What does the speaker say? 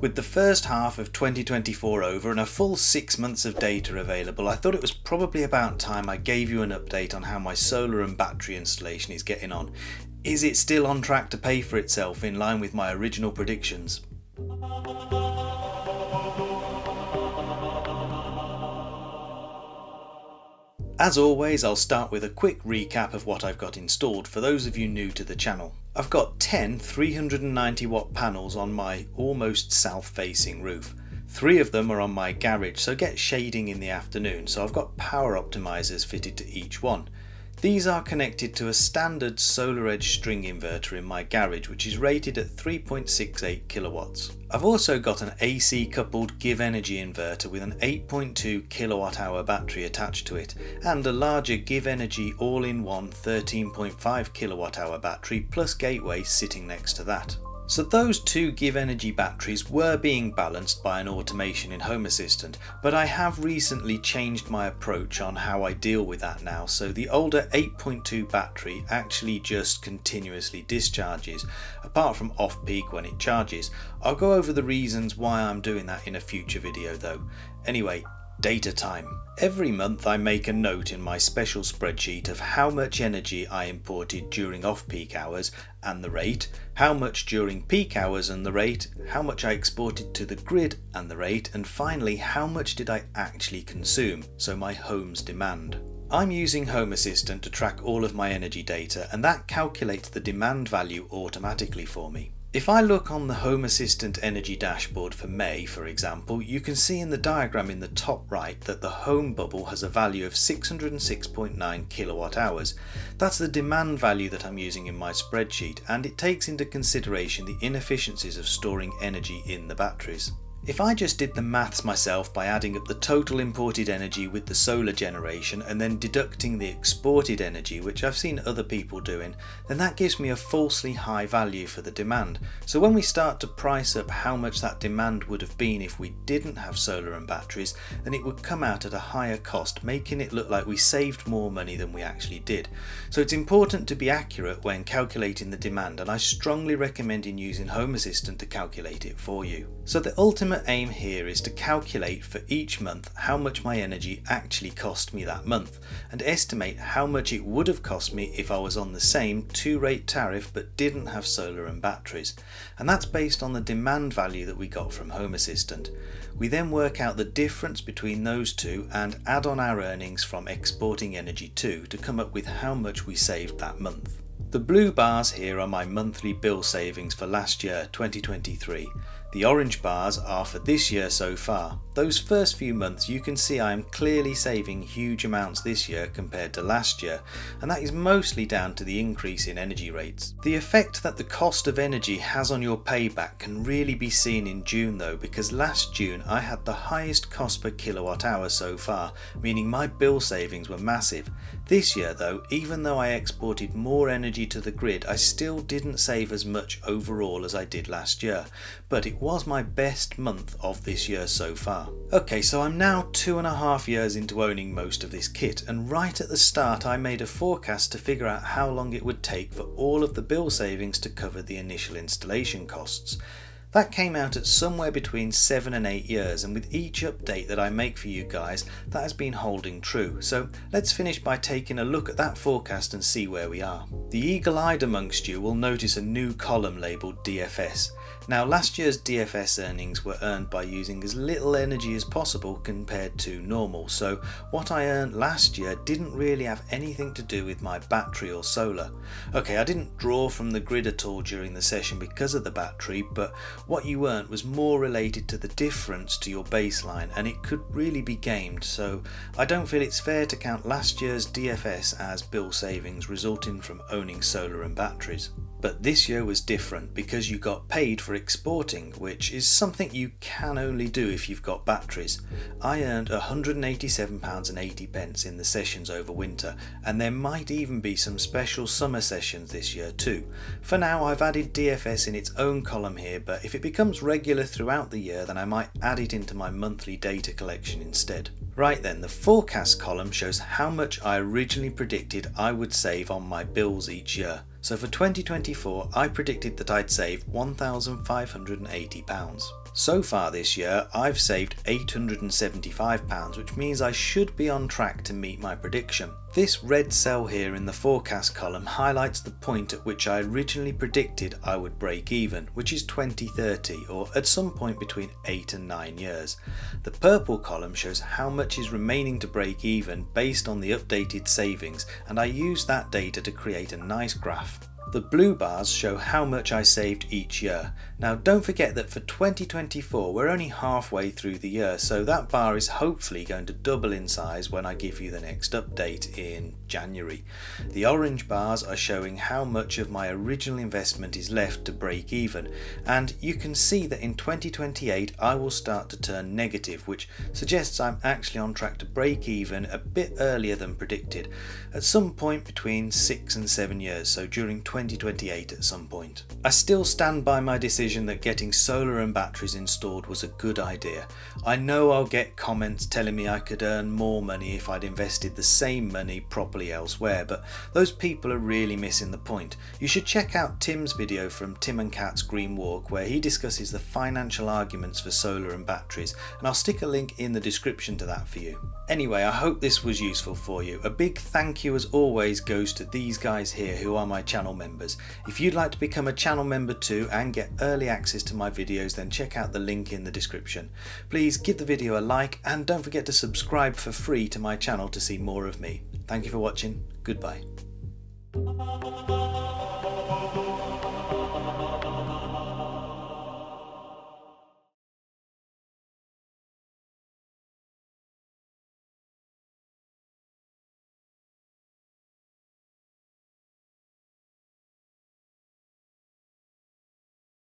With the first half of 2024 over and a full 6 months of data available, I thought it was probably about time I gave you an update on how my solar and battery installation is getting on. Is it still on track to pay for itself in line with my original predictions? As always, I'll start with a quick recap of what I've got installed for those of you new to the channel. I've got 10 390 watt panels on my almost south facing roof. 3 of them are on my garage, so get shading in the afternoon, so I've got power optimizers fitted to each one. These are connected to a standard SolarEdge string inverter in my garage, which is rated at 3.68 kilowatts. I've also got an AC coupled GivEnergy inverter with an 8.2 kilowatt hour battery attached to it, and a larger GivEnergy all-in-one 13.5 kilowatt hour battery plus gateway sitting next to that. So those two GivEnergy batteries were being balanced by an automation in Home Assistant, but I have recently changed my approach on how I deal with that now, so the older 8.2 battery actually just continuously discharges, apart from off-peak when it charges. I'll go over the reasons why I'm doing that in a future video though. Anyway, data time. Every month I make a note in my special spreadsheet of how much energy I imported during off-peak hours and the rate, how much during peak hours and the rate, how much I exported to the grid and the rate, and finally how much did I actually consume, so my home's demand. I'm using Home Assistant to track all of my energy data, and that calculates the demand value automatically for me. If I look on the Home Assistant energy dashboard for May, for example, you can see in the diagram in the top right that the home bubble has a value of 606.9 kilowatt hours. That's the demand value that I'm using in my spreadsheet, and it takes into consideration the inefficiencies of storing energy in the batteries. If I just did the maths myself by adding up the total imported energy with the solar generation and then deducting the exported energy, which I've seen other people doing, then that gives me a falsely high value for the demand. So when we start to price up how much that demand would have been if we didn't have solar and batteries, then it would come out at a higher cost, making it look like we saved more money than we actually did. So it's important to be accurate when calculating the demand, and I strongly recommend in using Home Assistant to calculate it for you. So the ultimate aim here is to calculate for each month how much my energy actually cost me that month, and estimate how much it would have cost me if I was on the same 2-rate tariff but didn't have solar and batteries, and that's based on the demand value that we got from Home Assistant. We then work out the difference between those two and add on our earnings from exporting energy to come up with how much we saved that month. The blue bars here are my monthly bill savings for last year, 2023. The orange bars are for this year so far. Those first few months you can see I am clearly saving huge amounts this year compared to last year, and that is mostly down to the increase in energy rates. The effect that the cost of energy has on your payback can really be seen in June though, because last June I had the highest cost per kilowatt hour so far, meaning my bill savings were massive. This year though, even though I exported more energy to the grid, I still didn't save as much overall as I did last year, but it was my best month of this year so far. Okay, so I'm now 2.5 years into owning most of this kit, and right at the start I made a forecast to figure out how long it would take for all of the bill savings to cover the initial installation costs. That came out at somewhere between 7 and 8 years, and with each update that I make for you guys, that has been holding true. So let's finish by taking a look at that forecast and see where we are. The eagle-eyed amongst you will notice a new column labelled DFS. Now last year's DFS earnings were earned by using as little energy as possible compared to normal, so what I earned last year didn't really have anything to do with my battery or solar. Okay, I didn't draw from the grid at all during the session because of the battery, but what you earned was more related to the difference to your baseline, and it could really be gamed, so I don't feel it's fair to count last year's DFS as bill savings resulting from owning solar and batteries. But this year was different because you got paid for exporting, which is something you can only do if you've got batteries. I earned £187.80 in the sessions over winter, and there might even be some special summer sessions this year too. For now I've added DFS in its own column here, but if it becomes regular throughout the year then I might add it into my monthly data collection instead. Right then, the forecast column shows how much I originally predicted I would save on my bills each year. So for 2024, I predicted that I'd save £1,580. So far this year, I've saved £875, which means I should be on track to meet my prediction. This red cell here in the forecast column highlights the point at which I originally predicted I would break even, which is 2030, or at some point between 8 and 9 years. The purple column shows how much is remaining to break even based on the updated savings, and I use that data to create a nice graph. The blue bars show how much I saved each year. Now don't forget that for 2024 we're only halfway through the year, so that bar is hopefully going to double in size when I give you the next update in January. The orange bars are showing how much of my original investment is left to break even, and you can see that in 2028 I will start to turn negative, which suggests I'm actually on track to break even a bit earlier than predicted, at some point between 6 and 7 years, so during 2028 at some point. I still stand by my decision that getting solar and batteries installed was a good idea. I know I'll get comments telling me I could earn more money if I'd invested the same money properly elsewhere, but those people are really missing the point. You should check out Tim's video from Tim and Kat's Green Walk, where he discusses the financial arguments for solar and batteries, and I'll stick a link in the description to that for you. Anyway, I hope this was useful for you. A big thank you as always goes to these guys here who are my channel members. If you'd like to become a channel member too and get early access to my videos, then check out the link in the description. Please give the video a like and don't forget to subscribe for free to my channel to see more of me. Thank you for watching. Goodbye.